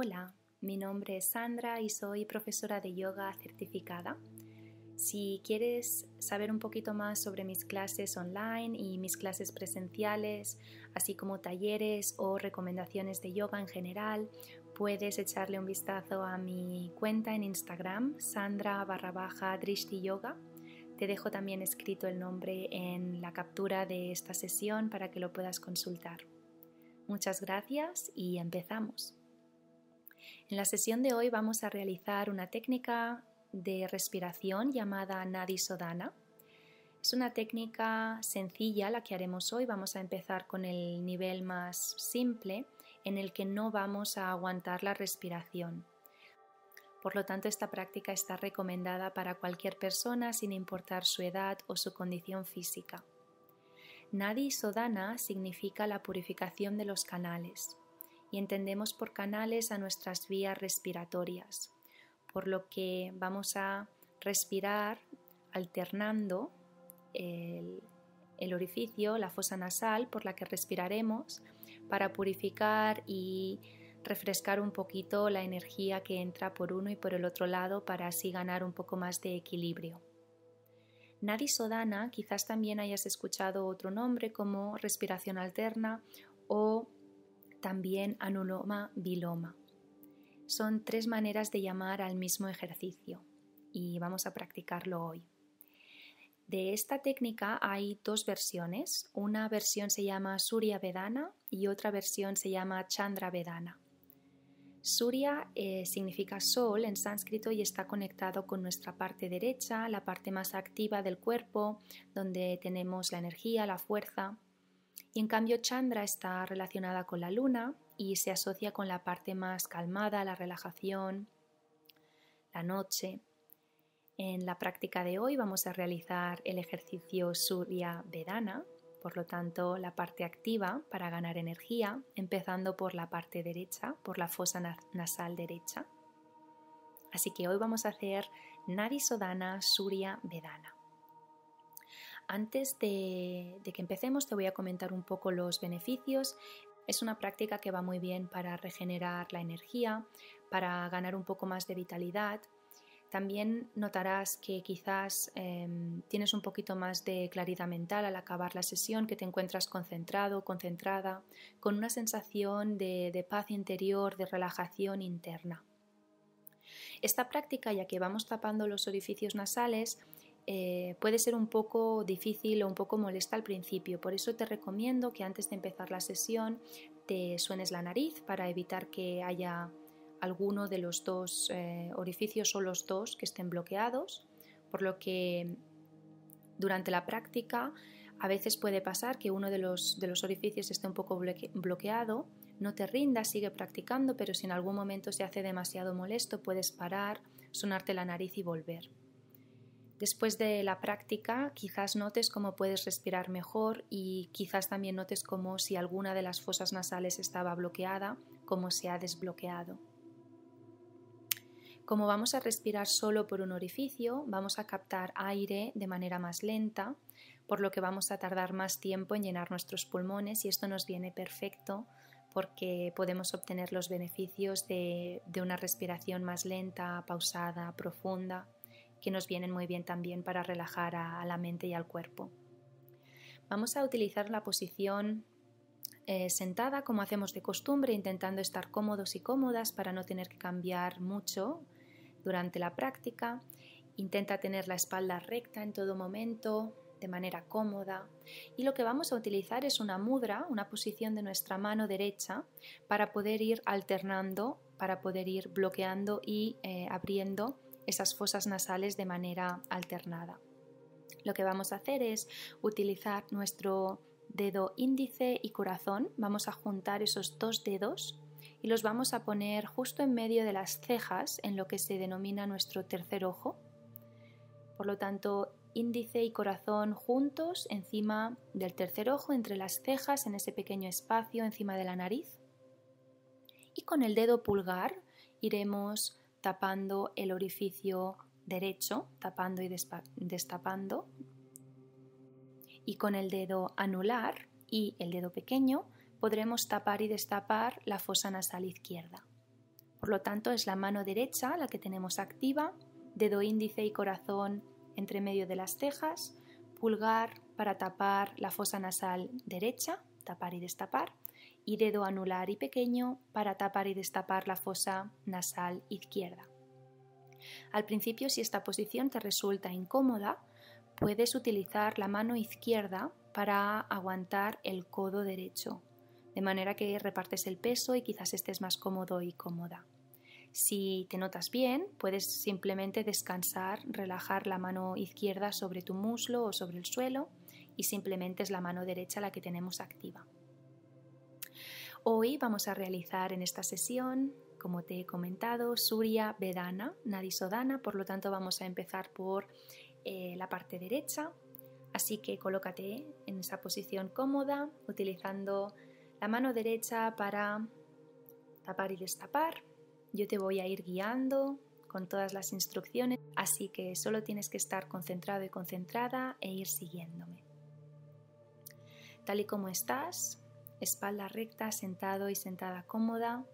Hola, mi nombre es Sandra y soy profesora de yoga certificada. Si quieres saber un poquito más sobre mis clases online y mis clases presenciales, así como talleres o recomendaciones de yoga en general, puedes echarle un vistazo a mi cuenta en Instagram, Sandra_Drishtiyoga. Te dejo también escrito el nombre en la captura de esta sesión para que lo puedas consultar. Muchas gracias y empezamos. En la sesión de hoy vamos a realizar una técnica de respiración llamada Nadi Shodhana. Es una técnica sencilla la que haremos hoy. Vamos a empezar con el nivel más simple en el que no vamos a aguantar la respiración. Por lo tanto, esta práctica está recomendada para cualquier persona sin importar su edad o su condición física. Nadi Shodhana significa la purificación de los canales y entendemos por canales a nuestras vías respiratorias, por lo que vamos a respirar alternando el orificio, la fosa nasal por la que respiraremos para purificar y refrescar un poquito la energía que entra por uno y por el otro lado para así ganar un poco más de equilibrio. Nadi Shodhana quizás también hayas escuchado otro nombre como respiración alterna o también Anuloma Viloma. Son tres maneras de llamar al mismo ejercicio y vamos a practicarlo hoy. De esta técnica hay dos versiones. Una versión se llama Surya Bedhana y otra versión se llama Chandra Bedhana. Surya significa sol en sánscrito y está conectado con nuestra parte derecha, la parte más activa del cuerpo, donde tenemos la energía, la fuerza. Y en cambio Chandra está relacionada con la luna y se asocia con la parte más calmada, la relajación, la noche. En la práctica de hoy vamos a realizar el ejercicio Surya Bedhana, por lo tanto la parte activa para ganar energía, empezando por la parte derecha, por la fosa nasal derecha. Así que hoy vamos a hacer Nadi Shodhana Surya Bedhana. Antes de que empecemos te voy a comentar un poco los beneficios. Es una práctica que va muy bien para regenerar la energía, para ganar un poco más de vitalidad. También notarás que quizás tienes un poquito más de claridad mental al acabar la sesión, que te encuentras concentrado, concentrada, con una sensación de paz interior, de relajación interna. Esta práctica, ya que vamos tapando los orificios nasales, puede ser un poco difícil o un poco molesta al principio, por eso te recomiendo que antes de empezar la sesión te suenes la nariz para evitar que haya alguno de los dos orificios o los dos que estén bloqueados, por lo que durante la práctica a veces puede pasar que uno de los orificios esté un poco bloqueado. No te rindas, sigue practicando, pero si en algún momento se hace demasiado molesto puedes parar, sonarte la nariz y volver. Después de la práctica quizás notes cómo puedes respirar mejor y quizás también notes cómo si alguna de las fosas nasales estaba bloqueada, cómo se ha desbloqueado. Como vamos a respirar solo por un orificio, vamos a captar aire de manera más lenta, por lo que vamos a tardar más tiempo en llenar nuestros pulmones y esto nos viene perfecto porque podemos obtener los beneficios de una respiración más lenta, pausada, profunda, que nos vienen muy bien también para relajar a la mente y al cuerpo. Vamos a utilizar la posición sentada como hacemos de costumbre, intentando estar cómodos y cómodas para no tener que cambiar mucho durante la práctica. Intenta tener la espalda recta en todo momento, de manera cómoda. Y lo que vamos a utilizar es una mudra, una posición de nuestra mano derecha, para poder ir alternando, para poder ir bloqueando y abriendo esas fosas nasales de manera alternada. Lo que vamos a hacer es utilizar nuestro dedo índice y corazón. Vamos a juntar esos dos dedos y los vamos a poner justo en medio de las cejas, en lo que se denomina nuestro tercer ojo. Por lo tanto, índice y corazón juntos encima del tercer ojo, entre las cejas, en ese pequeño espacio encima de la nariz. Y con el dedo pulgar iremos tapando el orificio derecho, tapando y destapando, y con el dedo anular y el dedo pequeño podremos tapar y destapar la fosa nasal izquierda. Por lo tanto, es la mano derecha la que tenemos activa, dedo índice y corazón entre medio de las cejas, pulgar para tapar la fosa nasal derecha, tapar y destapar, y dedo anular y pequeño para tapar y destapar la fosa nasal izquierda. Al principio, si esta posición te resulta incómoda, puedes utilizar la mano izquierda para aguantar el codo derecho, de manera que repartes el peso y quizás estés más cómodo y cómoda. Si te notas bien, puedes simplemente descansar, relajar la mano izquierda sobre tu muslo o sobre el suelo y simplemente es la mano derecha la que tenemos activa. Hoy vamos a realizar en esta sesión, como te he comentado, Surya Bedhana, Nadi Shodhana, por lo tanto vamos a empezar por la parte derecha, así que colócate en esa posición cómoda utilizando la mano derecha para tapar y destapar. Yo te voy a ir guiando con todas las instrucciones, así que solo tienes que estar concentrado y concentrada e ir siguiéndome. Tal y como estás, espalda recta, sentado y sentada cómoda,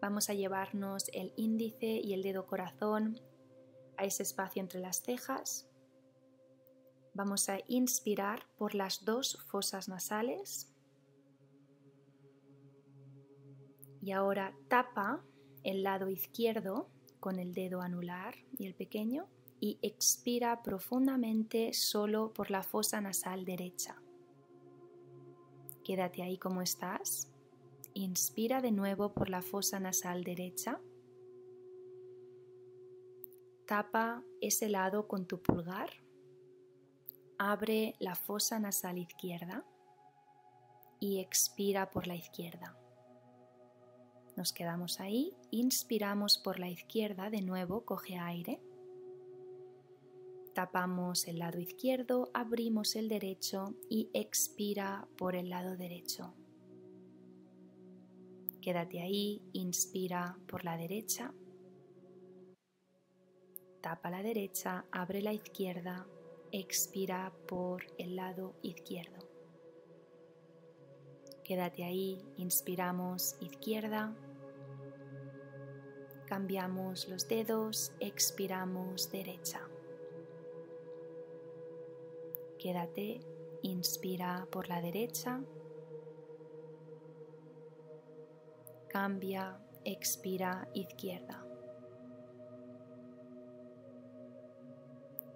vamos a llevarnos el índice y el dedo corazón a ese espacio entre las cejas. Vamos a inspirar por las dos fosas nasales. Y ahora tapa el lado izquierdo con el dedo anular y el pequeño y expira profundamente solo por la fosa nasal derecha. Quédate ahí como estás. Inspira de nuevo por la fosa nasal derecha. Tapa ese lado con tu pulgar. Abre la fosa nasal izquierda y expira por la izquierda. Nos quedamos ahí, inspiramos por la izquierda, de nuevo coge aire, tapamos el lado izquierdo, abrimos el derecho y expira por el lado derecho. Quédate ahí, inspira por la derecha, tapa la derecha, abre la izquierda, expira por el lado izquierdo. Quédate ahí, inspiramos izquierda. Cambiamos los dedos, expiramos derecha. Quédate, inspira por la derecha. Cambia, expira izquierda.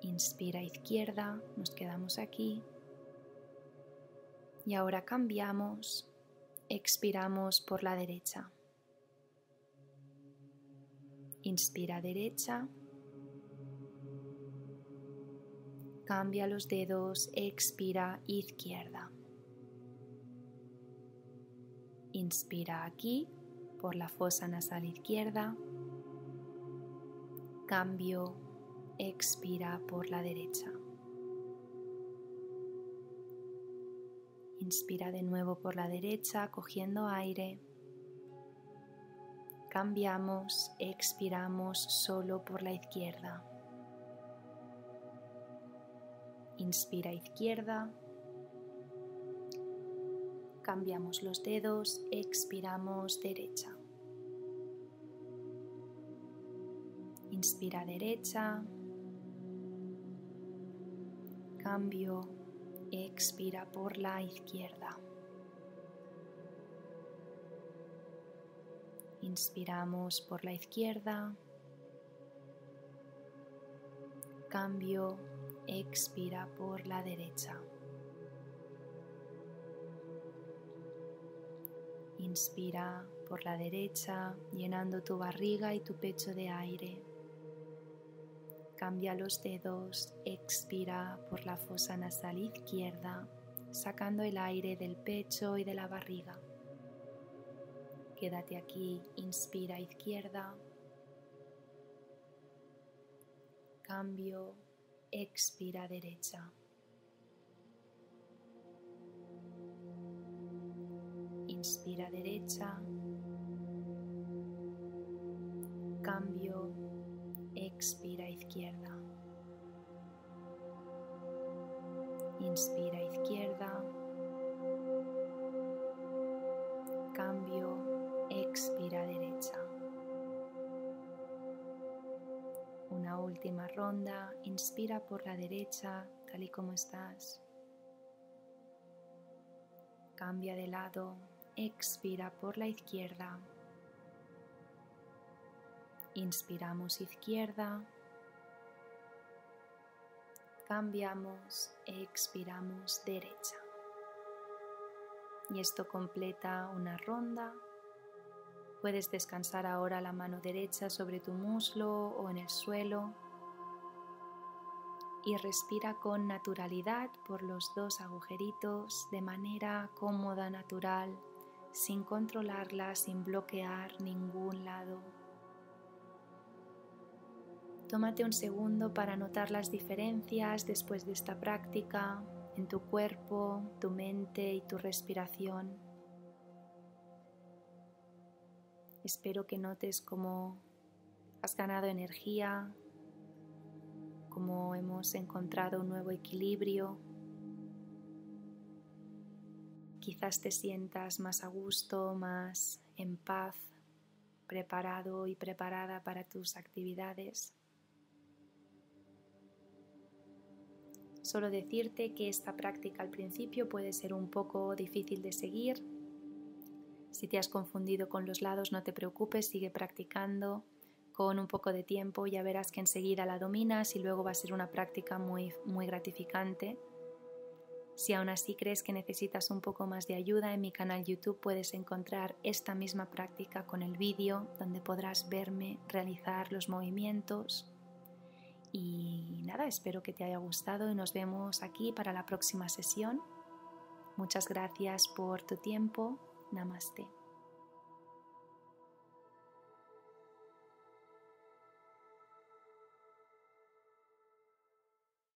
Inspira izquierda, nos quedamos aquí. Y ahora cambiamos, expiramos por la derecha. Inspira derecha, cambia los dedos, expira izquierda. Inspira aquí, por la fosa nasal izquierda, cambio, expira por la derecha. Inspira de nuevo por la derecha, cogiendo aire. Cambiamos, expiramos solo por la izquierda. Inspira izquierda. Cambiamos los dedos, expiramos derecha. Inspira derecha. Cambio, expira por la izquierda. Inspiramos por la izquierda, cambio, expira por la derecha. Inspira por la derecha, llenando tu barriga y tu pecho de aire. Cambia los dedos, expira por la fosa nasal izquierda, sacando el aire del pecho y de la barriga. Quédate aquí, inspira izquierda, cambio, expira derecha. Inspira derecha, cambio, expira izquierda. Inspira izquierda, cambio, expira derecha. última ronda, inspira por la derecha, tal y como estás. Cambia de lado, expira por la izquierda. Inspiramos izquierda. Cambiamos, expiramos derecha. Y esto completa una ronda. Puedes descansar ahora la mano derecha sobre tu muslo o en el suelo. Y respira con naturalidad por los dos agujeritos de manera cómoda, natural, sin controlarla, sin bloquear ningún lado. Tómate un segundo para notar las diferencias después de esta práctica en tu cuerpo, tu mente y tu respiración. Espero que notes cómo has ganado energía, cómo hemos encontrado un nuevo equilibrio. Quizás te sientas más a gusto, más en paz, preparado y preparada para tus actividades. Solo decirte que esta práctica al principio puede ser un poco difícil de seguir. Si te has confundido con los lados, no te preocupes, sigue practicando. Con un poco de tiempo ya verás que enseguida la dominas y luego va a ser una práctica muy gratificante. Si aún así crees que necesitas un poco más de ayuda, en mi canal YouTube puedes encontrar esta misma práctica con el vídeo donde podrás verme realizar los movimientos. Y nada, espero que te haya gustado y nos vemos aquí para la próxima sesión. Muchas gracias por tu tiempo. Namaste.